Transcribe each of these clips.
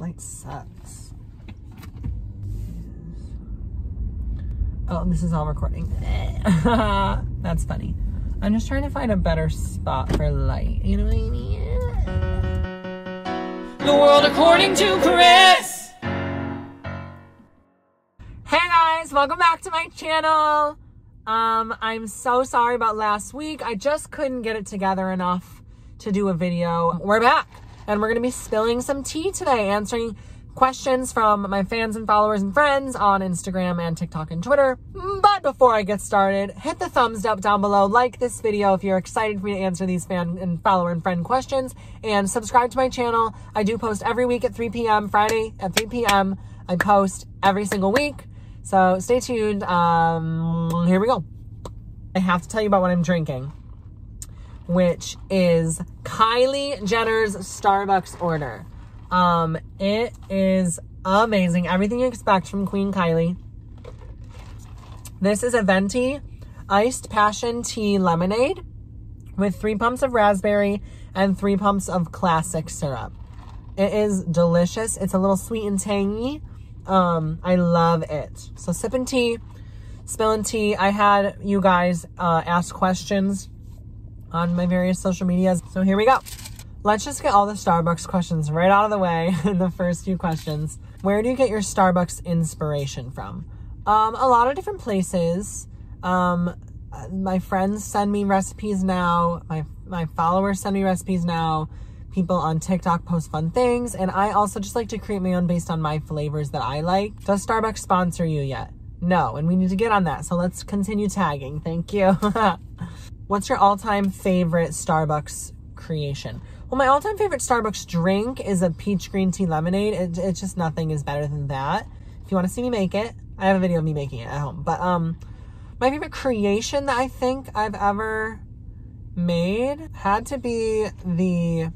like sucks. Oh, this is all recording. That's funny. I'm just trying to find a better spot for light. You know what I mean? The world according to Chris. Hey guys, welcome back to my channel. I'm so sorry about last week. I just couldn't get it together enough to do a video. We're back and we're gonna be spilling some tea today, answering questions from my fans and followers and friends on Instagram and TikTok and Twitter. But before I get started, hit the thumbs up down below, like this video if you're excited for me to answer these fan and follower and friend questions, and subscribe to my channel. I do post every week at 3 p.m. Friday at 3 p.m. I post every single week, so stay tuned. Here we go. I have to tell you about what I'm drinking, which is Kylie Jenner's Starbucks order. It is amazing. Everything you expect from Queen Kylie. This is a venti iced passion tea lemonade with 3 pumps of raspberry and 3 pumps of classic syrup. It is delicious. It's a little sweet and tangy. I love it. So sipping tea, spilling tea. I had you guys ask questions on my various social medias. So here we go. Let's just get all the Starbucks questions right out of the way in the first few questions. Where do you get your Starbucks inspiration from? A lot of different places. My friends send me recipes now. My followers send me recipes now. People on TikTok post fun things. And I also just like to create my own based on my flavors that I like. Does Starbucks sponsor you yet? No, and we need to get on that. So let's continue tagging. Thank you. What's your all-time favorite Starbucks creation? Well, my all-time favorite Starbucks drink is a peach green tea lemonade. It's just nothing is better than that. If you want to see me make it, I have a video of me making it at home. But my favorite creation that I think I've ever made had to be the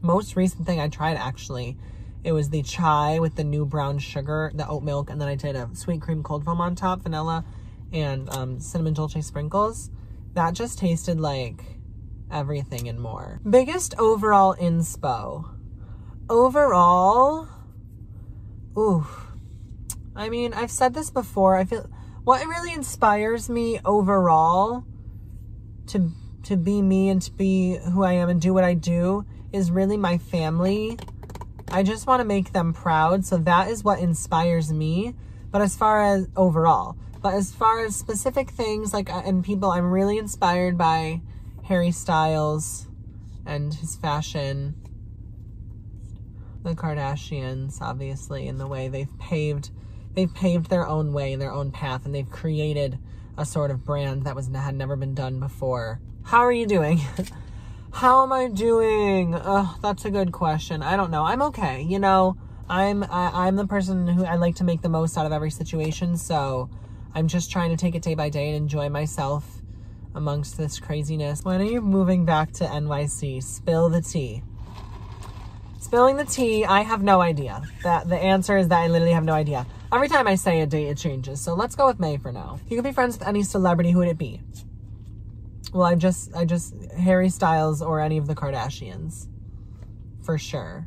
most recent thing I tried, actually. It was the chai with the new brown sugar, the oat milk, and then I did a sweet cream cold foam on top, vanilla, and cinnamon dolce sprinkles. That just tasted like everything and more. Biggest overall inspo. Overall, ooh, I mean, I've said this before. I feel what really inspires me overall to be me and to be who I am and do what I do is really my family. I just want to make them proud, so that is what inspires me. But as far as overall, but as far as specific things like and people, I'm really inspired by Harry Styles and his fashion, the Kardashians, obviously, in the way they've paved their own way and their own path, and they've created a sort of brand that had never been done before. How are you doing? How am I doing? Oh, that's a good question. I don't know. I'm okay. You know, I'm the person who I like to make the most out of every situation, so I'm just trying to take it day by day and enjoy myself amongst this craziness. When are you moving back to NYC? Spill the tea. Spilling the tea, I have no idea. That the answer is that I literally have no idea. Every time I say a date, it changes. So let's go with May for now. If you could be friends with any celebrity, who would it be? Well, I just Harry Styles or any of the Kardashians. For sure.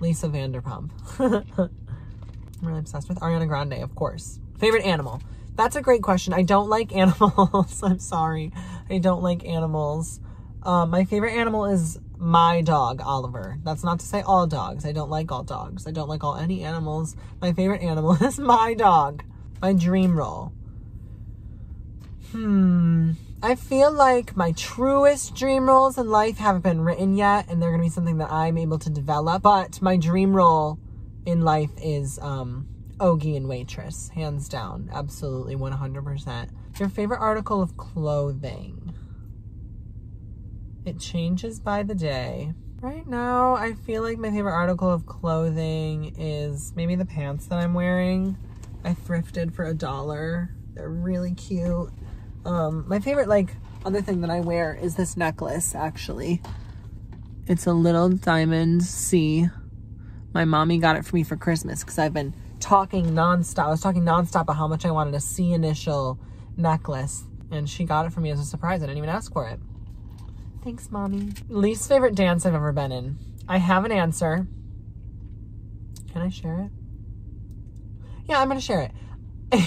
Lisa Vanderpump. I'm really obsessed with Ariana Grande, of course. Favorite animal? That's a great question. I don't like animals. I'm sorry. I don't like animals. My favorite animal is my dog, Oliver. That's not to say all dogs. I don't like all dogs. I don't like all any animals. My favorite animal is my dog. My dream role. I feel like my truest dream roles in life haven't been written yet, and they're going to be something that I'm able to develop. But my dream role in life is Ogie and Waitress, hands down, absolutely 100%. Your favorite article of clothing? It changes by the day. Right now, I feel like my favorite article of clothing is maybe the pants that I'm wearing. I thrifted for $1. They're really cute. My favorite other thing that I wear is this necklace, actually. It's a little diamond C. My mommy got it for me for Christmas because I've been I was talking nonstop about how much I wanted a C initial necklace, and she got it for me as a surprise. I didn't even ask for it. Thanks, Mommy. Least favorite dance I've ever been in. I have an answer. Can I share it? Yeah, I'm going to share it.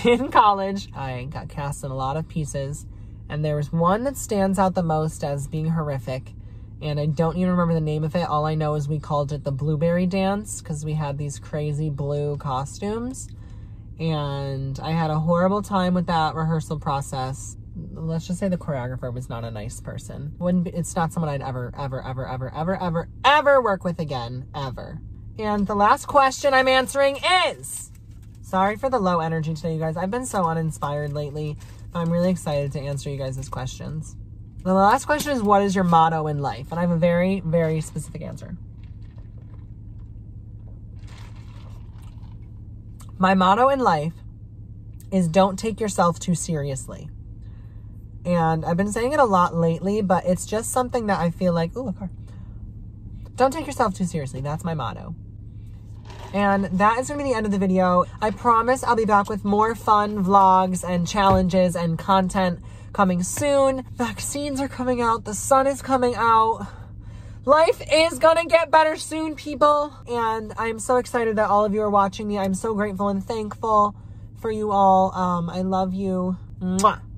In college, I got cast in a lot of pieces, and there was one that stands out the most as being horrific, and I don't even remember the name of it. All I know is we called it the Blueberry Dance because we had these crazy blue costumes, and I had a horrible time with that rehearsal process. Let's just say the choreographer was not a nice person. It's not someone I'd ever work with again, ever. And the last question I'm answering is... Sorry for the low energy today, you guys. I've been so uninspired lately. I'm really excited to answer you guys' questions. The last question is, what is your motto in life? And I have a very, very specific answer. My motto in life is don't take yourself too seriously. And I've been saying it a lot lately, but it's just something that I feel like, ooh, a car. Don't take yourself too seriously. That's my motto. And that is going to be the end of the video. I promise I'll be back with more fun vlogs and challenges and content coming soon. Vaccines are coming out. The sun is coming out. Life is going to get better soon, people. And I'm so excited that all of you are watching me. I'm so grateful and thankful for you all. I love you. Mwah.